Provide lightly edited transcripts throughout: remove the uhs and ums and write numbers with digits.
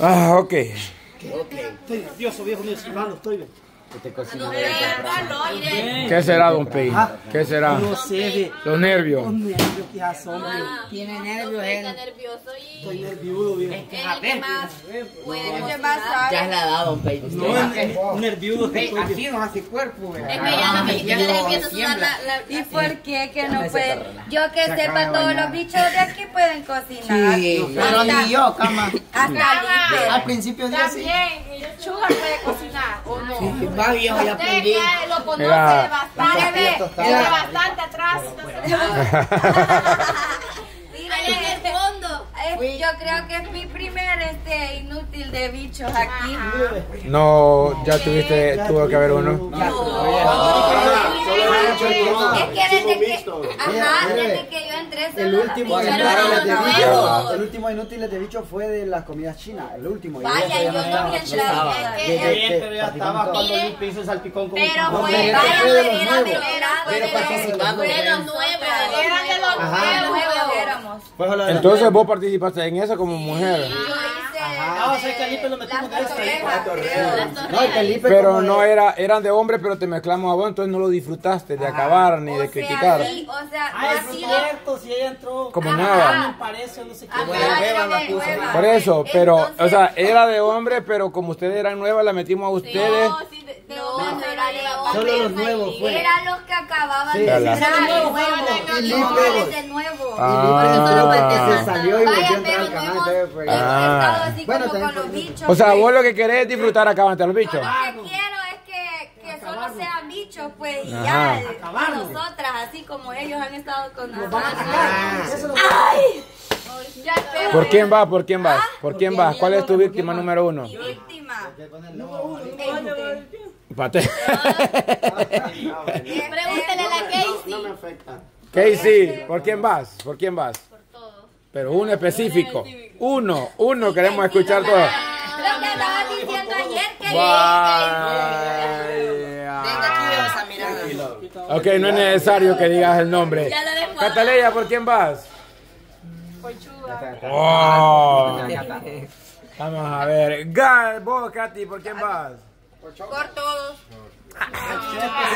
Ah, ok. Estoy nervioso, viejo, mi hermano, estoy bien. ¿Qué será, don Pey? ¿Qué será? No sé. Los nervios. Los nervios, qué asombro. Tiene nervios, está nervioso y... Estoy nerviudo, viejo. Es que más... Ya es la edad, don Pey. No, nerviudo. Así nos hace cuerpo, viejo. Es que ya los mexicanos empiezan a sudar la... ¿Y por qué que no pueden? Yo que sepa, todos los bichos de aquí pueden cocinar. Sí, pero ni yo, cama. Hasta al principio de así. También, el chugar puede cocinar, ¿o no? Viejo, ya aprendí. Lo conoce bastante atrás. Mira, en el fondo. Yo creo que es mi primer inútil de bichos aquí. No, ya tuviste, tuvo que haber uno. Es que desde que yo entré, el último inútil de bicho fue de las comidas chinas, el último. Vaya, yo no vi entrar. Pero ya estaba cuando yo hice el salpicón con... Pero fue, vaya, eran de los nuevos. Entonces vos participaste en eso como mujer. Ah, o sea, Calipe lo metimos de este. Pero no era, eran de hombre, pero te mezclamos a vos, entonces no lo disfrutaste de acabar ni de criticar. O sea, ha sido cierto, si ella entró como nada. Parece, no sé qué. Por eso, pero, o sea, era de hombre, pero como ustedes eran nuevas, la metimos a ustedes. No, no era de hombre. Solo los nuevos fue. Eran los que acababan de entrar. De nuevo. Se salió y volvió a entrar al canal. Bueno, con los bichos, o sea, vos lo que querés es disfrutar acabando a los bichos. Lo que quiero es que solo sean bichos, pues, y ya, nosotras, así como ellos han estado con nosotros. ¡Ay! ¿Por quién vas? ¿Por quién vas? ¿Por quién vas? ¿Cuál es tu víctima número uno? Mi víctima. Paterna. Pregúntale a la Casey. No me afecta. Casey, ¿por quién vas? ¿Por quién vas? Pero uno específico, uno queremos escuchar todo. Lo que estabas diciendo ayer que... Tengo aquí esa mirada. Ok, no es necesario que digas el nombre. Cataleya, ¿por quién vas? Conchuda. Oh. Vamos a ver. Gal, vos, Katy, ¿por quién vas? Por todos.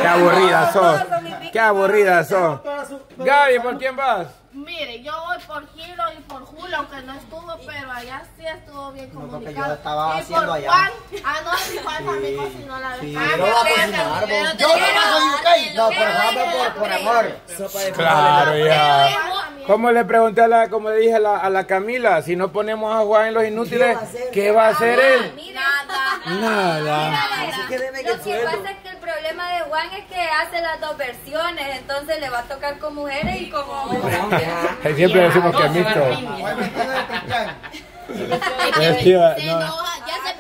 Qué aburrida sos. Qué aburrida sos. Gaby, ¿por quién vas? Mire, yo voy por Jilo y por Julio, aunque no estuvo, pero allá sí estuvo bien comunicado. Yo estaba haciendo allá. Ah, no, si Juan también cocinó la vez. Ah, no, yo no soy un... No, por amor. Claro, ya. Como le pregunté, como le dije a la Camila, si no ponemos a Juan en los inútiles, ¿qué va a hacer él? Nada. Lo que pasa es que el problema de Juan es que hace las dos versiones, entonces le va a tocar con mujeres y como hombres. Siempre decimos que es mixto.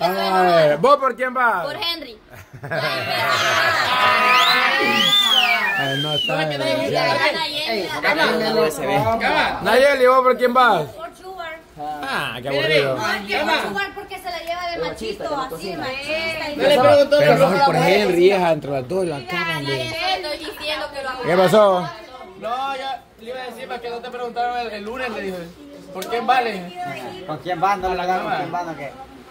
A ver, ¿vos por quién vas? Por Henry. No está. Nayeli, ¿vos por quién vas? Por Sugar. Ah, qué aburrido. Sugar porque se la lleva de machito, así, maestro. Pero por Henry es entre las dos, la cara. ¿Qué pasó? No, ya le iba a decir para que no te preguntaron el lunes, le dije. ¿Por quién vale? ¿Con quién vas? No, la gana.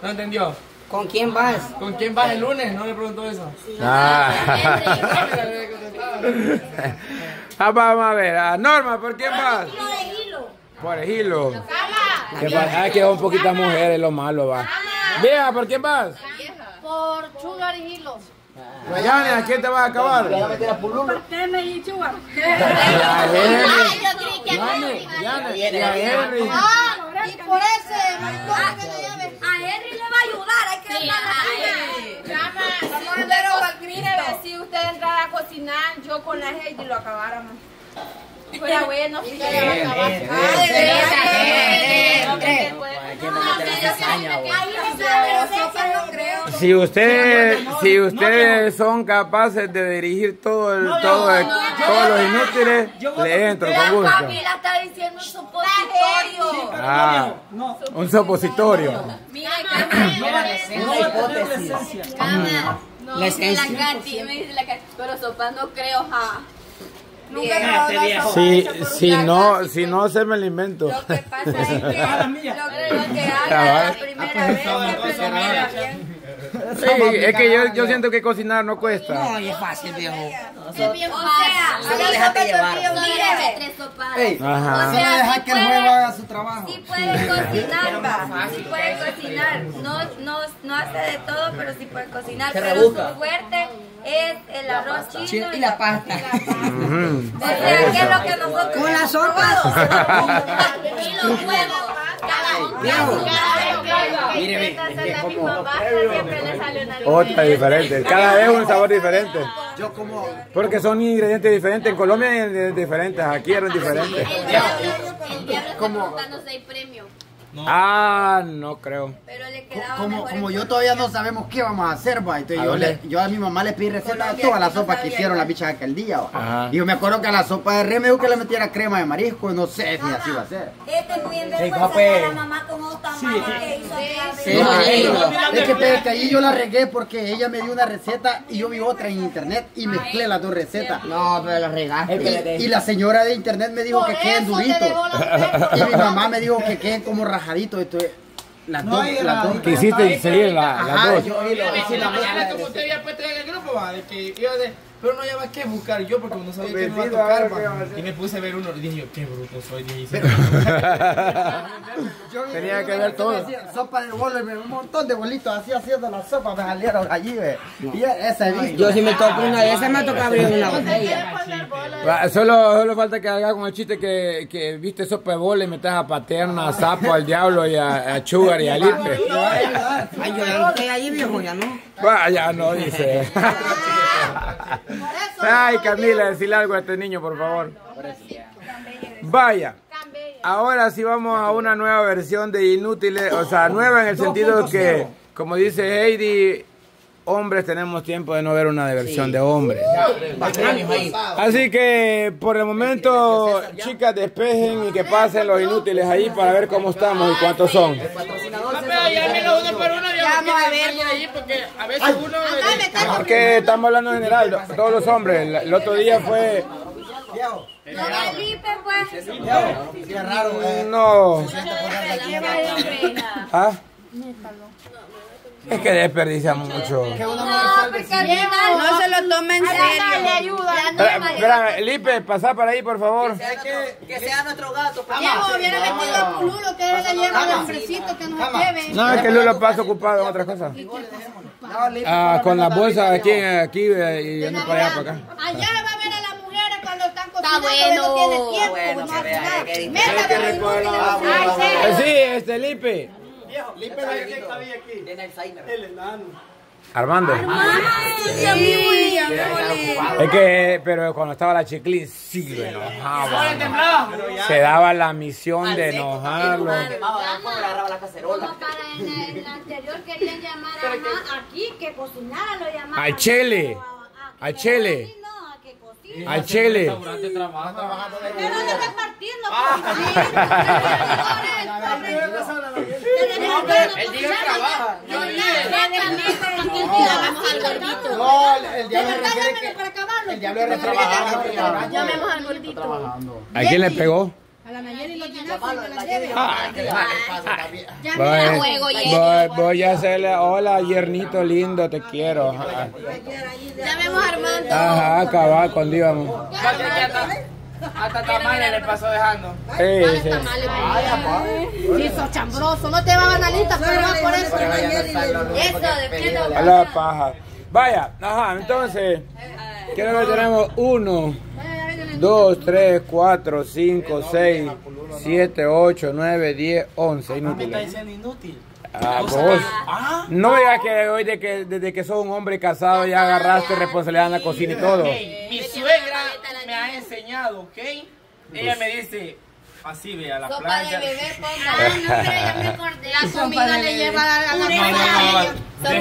¿No entendió? ¿Con quién vas? ¿Con quién vas el lunes? No le preguntó eso. Vamos a ver, a Norma, ¿por quién vas? Por el Jilo. Ah, que es un poquito mujer, es lo malo, va. Vieja, ¿por quién vas? Por Sugar y Jilo. Rayane, ¿a quién te vas a acabar? ¿Por qué me y Sugar? Y por ese, maricón que te llames. A Henry le va a ayudar, hay que entrar a la cocina. Pero mire, si usted entrara a cocinar, yo con la Heidi lo acabáramos. Fuera bueno, si usted le va a acabar. Si ustedes son capaces de dirigir todo todos los inútiles, le entro con gusto. Camila está diciendo un supositorio. Ah, un supositorio. Mira, la esencia. La Katy me dice la Katy, pero sopa no creo, ja. Nunca si no se me alimento. Lo que pasa es que lo que haga la primera vez sí, es que yo siento que cocinar no cuesta. No, es fácil, viejo. Es bien fácil. O sea, déjate llevar. O sea, deja que el juego haga su trabajo. Si puedes cocinar, va. Si puedes cocinar. No hace de todo, pero si puedes cocinar. Pero su fuerte es el arroz chino y la pasta. O sea, ¿qué es lo que nosotros? Con las sopas. Y los huevos. Otra diferente, cada vez un sabor diferente. Yo como porque son ingredientes diferentes. En Colombia hay ingredientes diferentes, aquí eran diferentes. El diablo está preguntando si hay premio. No. Ah, no creo. Pero le como yo todavía no sabemos qué vamos a hacer, va. Entonces yo a mi mamá le pedí receta de todas las sopas que hicieron las bichas aquel día. Y yo me acuerdo que a la sopa de reme que le metiera crema de marisco, no sé si así va a ser. Este muy en vergüenza la mamá con otra mano que hizo es que ahí yo la regué porque ella me dio una receta y yo vi otra en internet y mezclé las dos recetas. No, pero la regaste. Y la señora de internet me dijo que queden duritos. Y mi mamá me dijo que queden como rajadito, esto es la dos que hiciste seguir la dos. La mañana como usted había puesto en el grupo, va, de que iba de, pero no lleva que buscar yo porque no sabía que me iba a tocar, va. Y me puse a ver uno y dije yo, qué bruto soy, dije. Tenía que ver todo. Sopa de bolos, un montón de bolitos así haciendo la sopa, me salieron allí, ve. Y esa vista. Yo si me toco una de esas me toca abrir una botella. Solo falta que haga con el chiste que viste sopa de bolos y metas a Paterna, a Sapo, al Diablo y a Sugar y a Lipe. Ay, yo ya no estoy allí, viejo, ya no. Ya no, dice. Ay, Camila, decirle algo a este niño, por favor. Vaya. Ahora sí vamos a una nueva versión de Inútiles, o sea, nueva en el sentido que, como dice Heidi, hombres tenemos tiempo de no ver una versión de hombres. Así que, por el momento, chicas, despejen y que pasen los Inútiles ahí para ver cómo estamos y cuántos son. Porque estamos hablando en general, todos los hombres. El otro día fue... No, Felipe, pues. Qué raro, no. ¿Ah? Es que desperdiciamos mucho. No, porque al final no se lo toma en serio. Espera, Felipe, pasá para ahí, por favor. Que sea nuestro gato. Llevo, hubiera metido al Lulo, que era la lleva del fresito que nos lleve. No, es que Lulo pasa ocupado en otras cosas. Con las bolsas aquí y yendo para allá, para acá. Allá va a ver a la está bueno. Sí, este Lipe. Lipe está bien aquí. El enano. Armando. Es que, pero cuando estaba la chiclín, sí lo enojaba. Se daba la misión de enojarlo. Agarraba la cacerola. Para el anterior querían llamar a aquí que cocinara, lo llamaban. A Chele. A Chele. A Chile. Pero no repartiendo. El día trabaja. El diablo retrabajaba. Llamemos al gordito. ¿A quién le pegó? A la Nayeli lo tiene voy a hacerle hola, yernito lindo, te quiero. Llamemos a Armando. Ajá, acabá, cuando íbamos. Hasta tamales le pasó dejando. Sí, sí. Sí, sos chambroso, no te va a banalistas, pero no por eso. Eso, defiendo. Hola, paja. Vaya, ajá, entonces, quiero ver, tenemos 1, 2, 3, 4, 5, 6, 7, 8, 9, 10, 11. Inútil. Ah, vos. No digas que hoy desde que sos un hombre casado ya agarraste responsabilidad en la cocina y todo. Mi suegra me ha enseñado, ¿ok? Ella me dice... Así vea la playa. Sopa de bebé, ponga. Ah, no, pero ya me acordé. La comida le lleva a la playa. Sopa de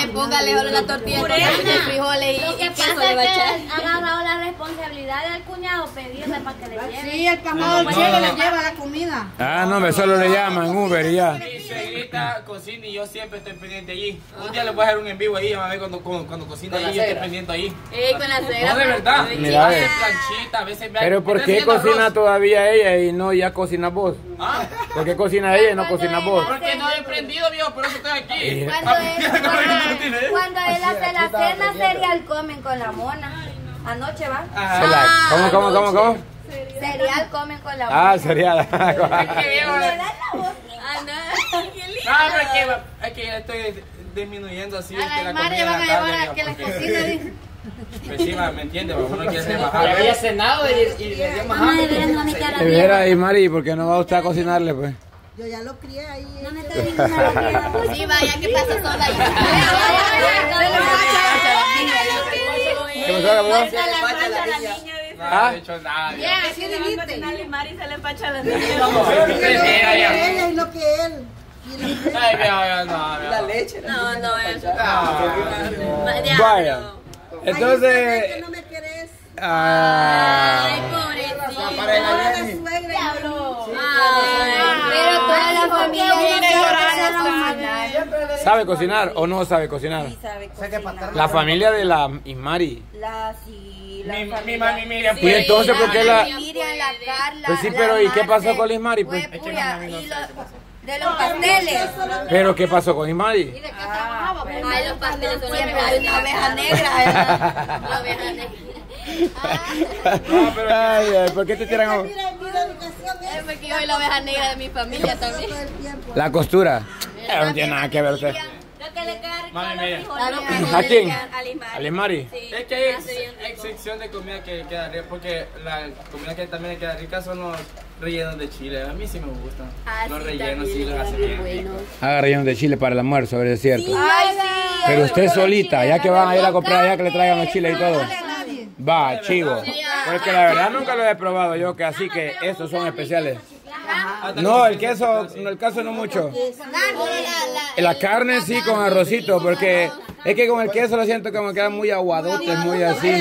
bebé, póngale solo la tortilla, póngale frijoles y queso le va a echar. Ha agarrado la responsabilidad. cuidarle al cuñado, pedirle para que le lleve. Sí, el camarón le lleva la comida. Ah, no, me solo le llaman Uber y ya. Mi suegrita cocina y yo siempre estoy pendiente allí. Un día le voy a hacer un en vivo ahí, a ver cuando cocina allí, yo estoy pendiente ahí. Con la suegra. No, de verdad. Mira, planchita, a veces me... Pero ¿por qué cocina todavía ella y no ya cocinas vos? ¿Ah? ¿Por qué cocina ella y no cocinas vos? Porque no he emprendido, viejo, por eso estoy aquí. Cuando él hace la cena, cereal comen con la mona. Anoche va. ¿Cómo? Cereal comen con la mona. Ah, cereal. No, es que ya estoy disminuyendo así. A la madre van a llevar a que la cocina. Encima, ¿me entiendes? Uno quiere hacer más. Yo había cenado y le hacía más hambre. Mira, y Mari, ¿por qué no va usted a cocinarle, pues? Yo ya lo crié ahí. No me está diciendo nada. Sí, vaya, que pasa sola ahí. No he hecho nada. ¿Qué dijiste? Mari se le empacha a la niña. Ella y lo que él. La leche. No. Vaya. Entonces... ¿Por qué no me querés? Ay, pobrecito. Diablo. Pero toda la familia viene llorando. ¿Sabe cocinar o no sabe cocinar? Sí, sabe cocinar. La familia de la Ismari. Mi mami Miriam. Y entonces, ¿por qué la...? Pues sí, pero ¿y qué pasó con la Ismari? Pues de los pasteles. ¿Pero qué pasó con Ismari? ¿Y de qué trabajaba? Ay, los pasteles son la oveja negra. La oveja negra. Ay, ¿por qué te tiran a...? Es porque yo soy la oveja negra de mi familia también. La costura. No tiene nada que ver usted. Lo que le queda rico a los hijos. ¿A quién? A Ismari. Es que hay excepción de comida que queda rica, porque la comida que también le queda rica son los rellenos de chile. A mí sí me gustan. Los rellenos sí los hacen bien. Haga rellenos de chile para el almuerzo, a ver si es cierto. Pero usted solita, ya que van a ir a comprar, ya que le traigan los chiles y todo. Va, chivo. Porque la verdad nunca lo he probado yo, que así que estos son especiales. No, el queso, el caso no mucho. La carne sí con arrocito, porque es que con el queso lo siento como que queda muy aguadote, muy así.